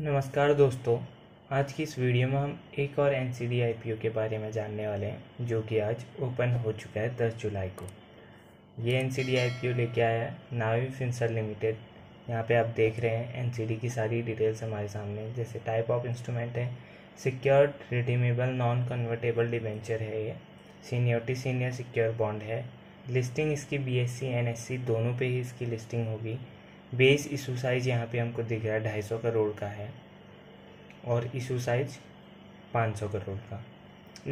नमस्कार दोस्तों, आज की इस वीडियो में हम एक और NCDIPO के बारे में जानने वाले हैं जो कि आज ओपन हो चुका है 10 जुलाई को। ये NCDIPO लेके आया है नावी फिनसर्व लिमिटेड। यहाँ पे आप देख रहे हैं NCD की सारी डिटेल्स हमारे सामने, जैसे टाइप ऑफ इंस्ट्रूमेंट है, secured redeemable non convertible debenture है, ये सीनियोरिटी सीनियर सिक्योर बॉन्ड है। लिस्टिंग इसकी BSE NSE दोनों पे ही इसकी लिस्टिंग होगी। बेस इशू साइज यहाँ पे हमको दिख रहा है 250 करोड़ का है और इशू साइज 500 करोड़ का।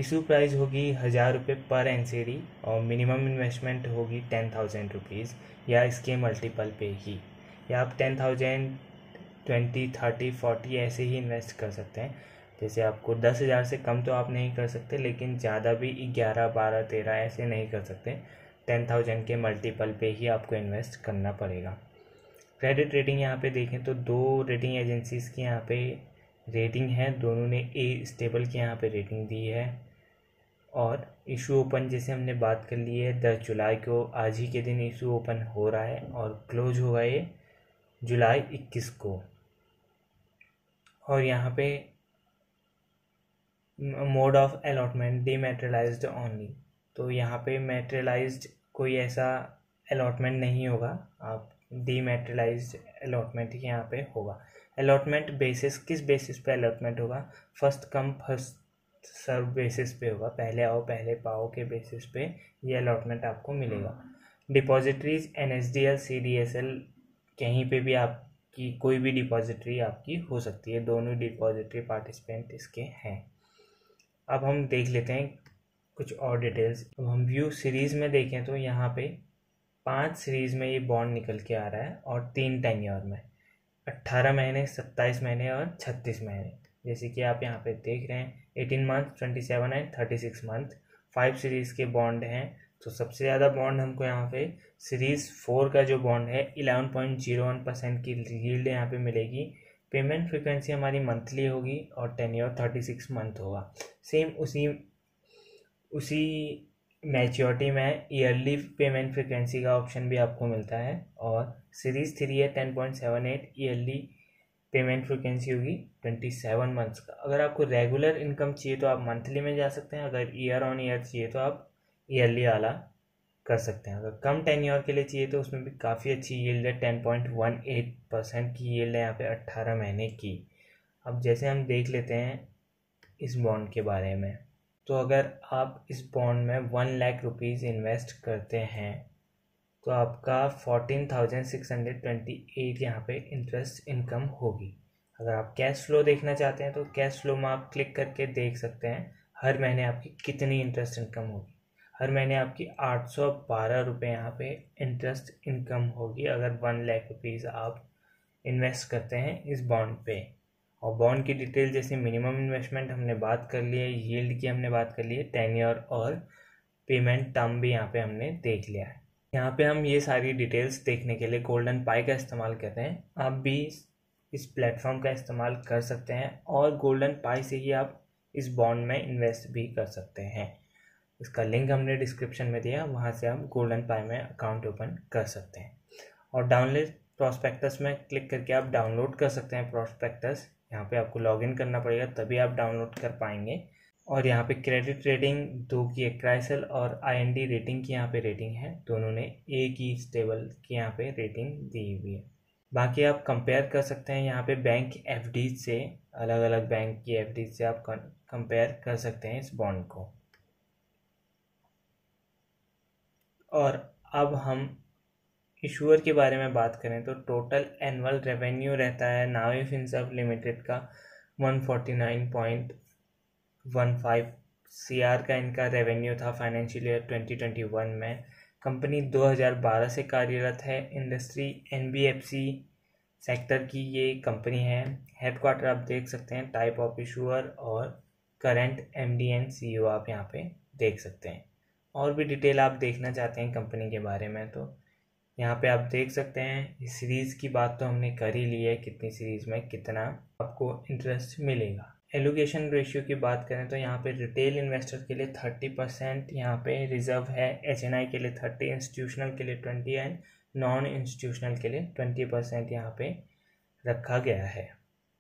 इशू प्राइस होगी 1000 रुपये पर NCD और मिनिमम इन्वेस्टमेंट होगी 10,000 रुपीज़ या इसके मल्टीपल पे ही, या आप 10,000 20, 30, 40 ऐसे ही इन्वेस्ट कर सकते हैं। जैसे आपको 10,000 से कम तो आप नहीं कर सकते, लेकिन ज़्यादा भी 11, 12, 13 ऐसे नहीं कर सकते। 10,000 के मल्टीपल पे ही आपको इन्वेस्ट करना पड़ेगा। क्रेडिट रेटिंग यहाँ पे देखें तो 2 रेटिंग एजेंसीज़ की यहाँ पे रेटिंग है, दोनों ने A स्टेबल की यहाँ पे रेटिंग दी है। और इशू ओपन जैसे हमने बात कर ली है, 10 जुलाई को आज ही के दिन इशू ओपन हो रहा है और क्लोज होगा ये जुलाई 21 को। और यहाँ पे mode of allotment dematerialised only, तो यहाँ पे मेटेरियलाइज्ड कोई ऐसा अलॉटमेंट नहीं होगा, आप डीमेटेरियलाइज्ड अलॉटमेंट यहाँ पे होगा। अलॉटमेंट बेसिस, किस बेसिस पे अलॉटमेंट होगा? First come first serve basis पे होगा, पहले आओ पहले पाओ के बेसिस पे ये अलॉटमेंट आपको मिलेगा। डिपॉजिटरीज NSDL CDSL कहीं पे भी आपकी कोई भी डिपॉजिटरी आपकी हो सकती है, दोनों डिपॉजिटरी पार्टिसिपेंट इसके हैं। अब हम देख लेते हैं कुछ और डिटेल्स। अब हम व्यू सीरीज़ में देखें तो यहाँ पे 5 सीरीज़ में ये बॉन्ड निकल के आ रहा है और 3 टेन्योर में 18 महीने, 27 महीने और 36 महीने। जैसे कि आप यहाँ पे देख रहे हैं 18 मंथ, 27 एंड 36 मंथ 5 सीरीज़ के बॉन्ड हैं। तो सबसे ज़्यादा बॉन्ड हमको यहाँ पे सीरीज़ 4 का जो बॉन्ड है 11.01% की यील्ड यहाँ पे मिलेगी। पेमेंट फ्रीक्वेंसी हमारी मंथली होगी और टेन्योर 36 मंथ होगा। सेम उसी मैच्योरिटी में ईयरली पेमेंट फ्रिक्वेंसी का ऑप्शन भी आपको मिलता है। और सीरीज़ 3 है 10.78 ईयरली पेमेंट फ्रिक्वेंसी होगी 27 मंथ्स का। अगर आपको रेगुलर इनकम चाहिए तो आप मंथली में जा सकते हैं, अगर ईयर ऑन ईयर चाहिए तो आप ईयरली वाला कर सकते हैं। अगर कम टेन्योर के लिए चाहिए तो उसमें भी काफ़ी अच्छी यील्ड है, 10.18% की यील्ड है यहाँ पे 18 महीने की। अब जैसे हम देख लेते हैं इस बॉन्ड के बारे में, तो अगर आप इस बॉन्ड में 1 लाख रुपीज़ इन्वेस्ट करते हैं तो आपका 14,628 यहाँ पे इंटरेस्ट इनकम होगी। अगर आप कैश फ्लो देखना चाहते हैं तो कैश फ्लो में आप क्लिक करके देख सकते हैं हर महीने आपकी कितनी इंटरेस्ट इनकम होगी। हर महीने आपकी 812 रुपये यहाँ पे इंटरेस्ट इनकम होगी अगर 1 लाख रुपीज़ आप इन्वेस्ट करते हैं इस बॉन्ड पे। और बॉन्ड की डिटेल जैसे मिनिमम इन्वेस्टमेंट हमने बात कर ली है, यील्ड की हमने बात कर ली है, टेन्योर और पेमेंट टर्म भी यहाँ पे हमने देख लिया है। यहाँ पे हम ये सारी डिटेल्स देखने के लिए गोल्डन पाई का इस्तेमाल कर रहे हैं। आप भी इस प्लेटफॉर्म का इस्तेमाल कर सकते हैं और गोल्डन पाई से ही आप इस बॉन्ड में इन्वेस्ट भी कर सकते हैं। इसका लिंक हमने डिस्क्रिप्शन में दिया, वहाँ से आप गोल्डन पाई में अकाउंट ओपन कर सकते हैं। और डाउनलोड प्रोस्पेक्टस में क्लिक करके आप डाउनलोड कर सकते हैं प्रोस्पेक्टस। यहाँ पे आपको लॉगिन करना पड़ेगा तभी आप डाउनलोड कर पाएंगे। और यहाँ पे क्रेडिट रेटिंग 2 की है, क्राइसिल और IND रेटिंग की यहाँ पे रेटिंग है, दोनों ने A स्टेबल की यहाँ पे रेटिंग दी हुई है। बाकी आप कंपेयर कर सकते हैं यहाँ पे बैंक FD से, अलग अलग बैंक की FD से आप कंपेयर कर सकते हैं इस बॉन्ड को। और अब हम इशूअर के बारे में बात करें तो टोटल एनुअल रेवेन्यू रहता है नावी फिनसर्व लिमिटेड का 149.15 CR का इनका रेवेन्यू था फाइनेंशियल ईयर 2021 में। कंपनी 2012 से कार्यरत है। इंडस्ट्री NBFC सेक्टर की ये कंपनी है। हेडक्वार्टर आप देख सकते हैं, टाइप ऑफ इशूअर और करंट MD एंड CEO आप यहाँ पे देख सकते हैं। और भी डिटेल आप देखना चाहते हैं कंपनी के बारे में तो यहाँ पे आप देख सकते हैं। सीरीज़ की बात तो हमने कर ही ली है, कितनी सीरीज़ में कितना आपको इंटरेस्ट मिलेगा। एलोकेशन रेशियो की बात करें तो यहाँ पे रिटेल इन्वेस्टर के लिए 30% यहाँ पे रिजर्व है, HNI के लिए 30, इंस्टीट्यूशनल के लिए 20 एंड नॉन इंस्टीट्यूशनल के लिए 20% यहाँ पे रखा गया है।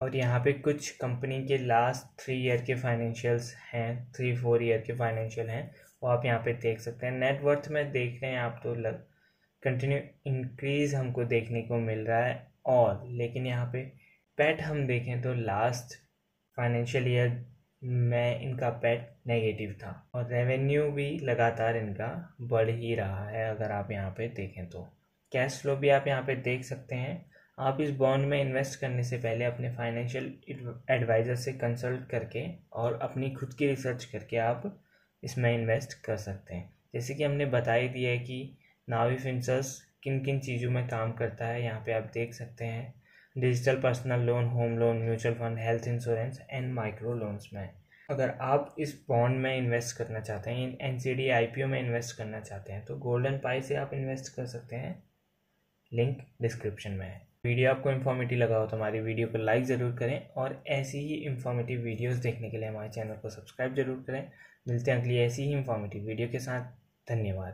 और यहाँ पे कुछ कंपनी के लास्ट 3 ईयर के फाइनेंशियल्स हैं, 3-4 ईयर के फाइनेंशियल हैं, वो आप यहाँ पे देख सकते हैं। नेटवर्थ में देख रहे हैं आप तो कंटिन्यू इंक्रीज़ हमको देखने को मिल रहा है। और लेकिन यहाँ पे पैट हम देखें तो लास्ट फाइनेंशियल ईयर में इनका पैट नेगेटिव था और रेवेन्यू भी लगातार इनका बढ़ ही रहा है। अगर आप यहाँ पे देखें तो कैश फ्लो भी आप यहाँ पे देख सकते हैं। आप इस बॉन्ड में इन्वेस्ट करने से पहले अपने फाइनेंशियल एडवाइज़र से कंसल्ट करके और अपनी खुद की रिसर्च करके आप इसमें इन्वेस्ट कर सकते हैं। जैसे कि हमने बता ही दिया है कि नावी फिनसर्व किन किन चीज़ों में काम करता है, यहाँ पे आप देख सकते हैं digital personal loan, home loan, mutual fund, health insurance and micro loans में। अगर आप इस बॉन्ड में इन्वेस्ट करना चाहते हैं, NCDIPO में इन्वेस्ट करना चाहते हैं तो गोल्डन पाई से आप इन्वेस्ट कर सकते हैं, लिंक डिस्क्रिप्शन में है। वीडियो आपको इन्फॉर्मेटिव लगा हो तो हमारी वीडियो को लाइक ज़रूर करें और ऐसी ही इन्फॉर्मेटिव वीडियोस देखने के लिए हमारे चैनल को सब्सक्राइब जरूर करें। मिलते हैं अगली ऐसी ही इन्फॉर्मेटिव वीडियो के साथ। धन्यवाद।